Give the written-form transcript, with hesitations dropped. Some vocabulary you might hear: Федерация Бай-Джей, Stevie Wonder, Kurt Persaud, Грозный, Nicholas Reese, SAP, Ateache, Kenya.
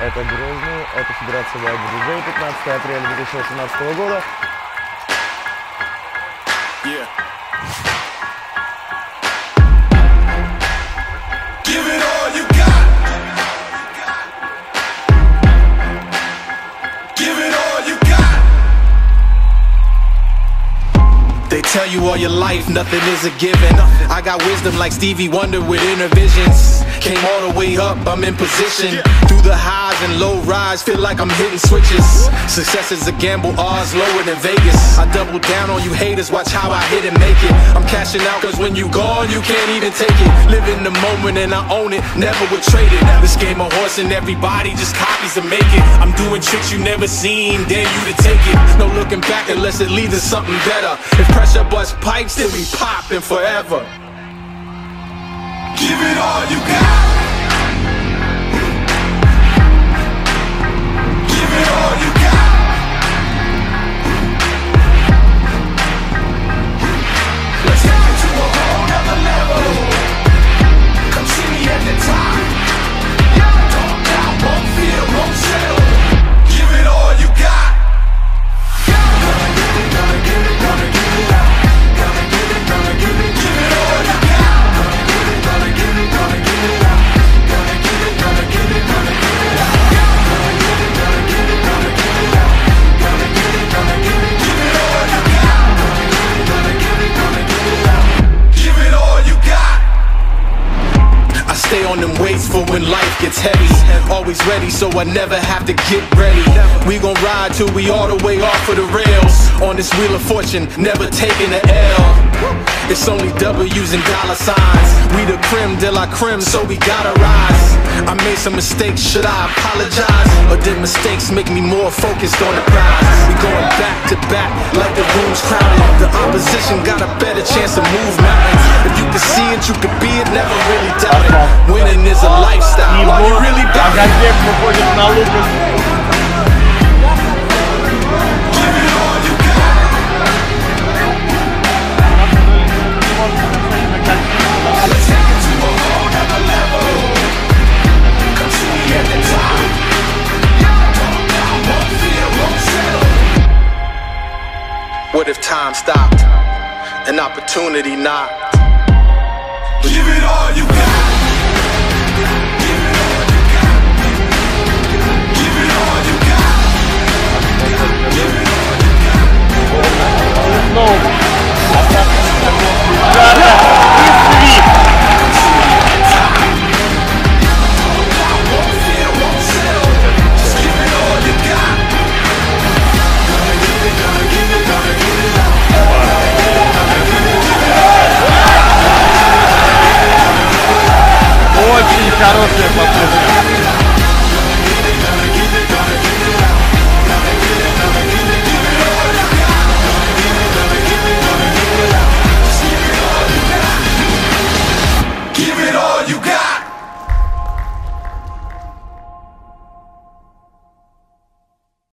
это Грозный, это Федерация Бай-Джей, 15 апреля 2017 года. They tell you all your life, nothing is a given. I got wisdom like Stevie Wonder with inner visions. Came all the way up, I'm in position. Through the highs and low rides, feel like I'm hitting switches. Success is a gamble, odds lower than Vegas. I double down on you haters, watch how I hit and make it. I'm cashing out, cause when you gone, you can't even take it. Live in the moment and I own it, never would trade it. This game a horse and everybody just copies and make it. I'm doing tricks you never seen, dare you to take it. No looking back unless it leads to something better. If pressure bust pipes, then we poppin' forever. Give it all you got. Give it all you got. Let's take it to a whole nother level. Come see me at the top. Don't doubt, won't fear, won't settle. Give it all you got. Gonna give it, gonna give it, gonna give it out. Gonna give it, gonna give it, give it all you got. Gonna give it up, gonna give it, gonna give it, gonna give it up. Gonna give it, gonna give it, gonna give it up. Gonna give it, gonna give it, give it all you got. Gonna give it, gonna give it, gonna give it up. Give it all you got. I stay on them weights for when life gets heavy. Always ready, so I never have to get ready. We gon' ride till we all the way off of the rails. On this wheel of fortune, never taking an L. It's only W's and dollar signs. We the creme de la creme, so we gotta rise. I made some mistakes, should I apologize? Or did mistakes make me more focused on the prize? We going back to back like the room's crowded. The opposition got a better chance to move mountains. If you can see it, you can be it, never really doubt it. Winning is a lifestyle, are you really about it? What if time stopped, an opportunity knocked? Give it all you